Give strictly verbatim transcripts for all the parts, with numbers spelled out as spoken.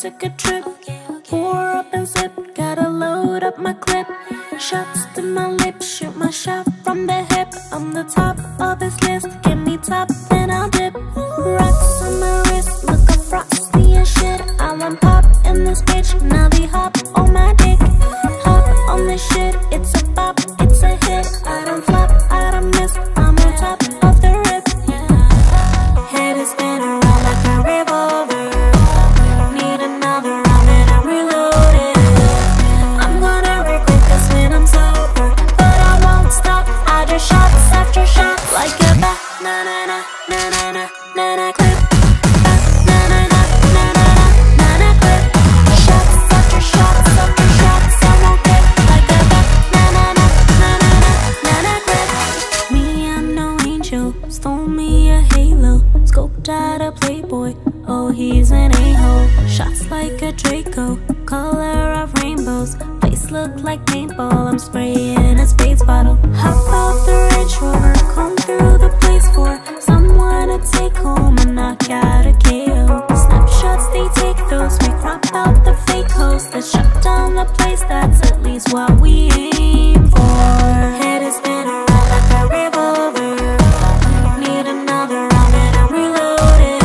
took a trip. Pour up and sip, gotta load up my clip. Shots to my lips, shoot my shot from the hip. I'm the top of this list, give me top and I'll dip. Rocks on my wrist, look a frosty and shit. I want pop in this bitch, now they hop on my dick. Hop on this shit, it's a bop, it's a hit. I don't flop, I don't miss, I'm on top of the rip. Head is spinning around like a revolver. Need another round and I'm reloaded. I'm gonna regret this when I'm sober, but I won't stop, I do shots after shots. Like a ba-na-na-na-na-na-na-na clip. Ba-na-na-na-na-na-na-na clip. Shots after shots after shots, I won't get. Like a ba-na-na-na-na-na-na clip. Me, I'm no angel, stole me a halo. Scoped out a playboy, oh he's an a-hole. Shots like a Draco, color of rainbows. Face look like paintball, I'm spraying a space bottle. Hop off the Range Rover, comb through the place for someone to take home and knock out a K O. Snapshots, they take those, we crop out the fake hoes that shut down the place, that's at least what we aim for. Head is spinning around like a revolver. Need another round and I'm reloaded.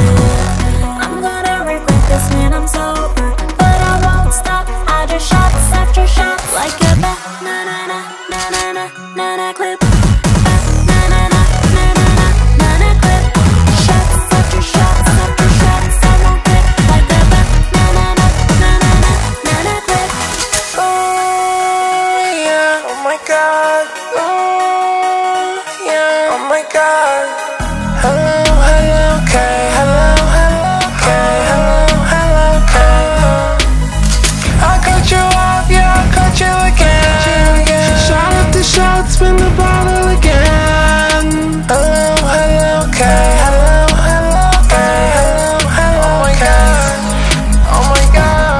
I'm gonna regret this when I'm sober, but I won't stop, I do shots after shots. Like a ba-na-na-na-na-na-na-na clip. Ba-na-na-na-na-na-na-na clip. Shots after shots after shots, I won't quit. Like a ba-na-na-na-na-na-na clip. Oh yeah, oh my god. Oh yeah, oh my god. Hello, hello, okay. Hello, hello, okay. Hello, hello, okay. I cut you off, yeah, I cut you again. Shot up the shot, spin the bottle again. Hello, hello, okay. Hello, hello, okay. Hello, hello, oh my god. Oh my god.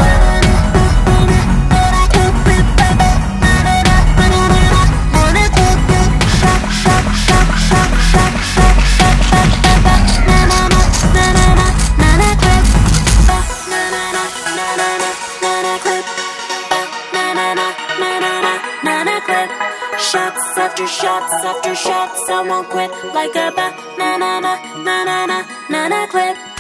Shots after shots after shots, I won't quit. Like a ba-na-na-na-na-na-na clip.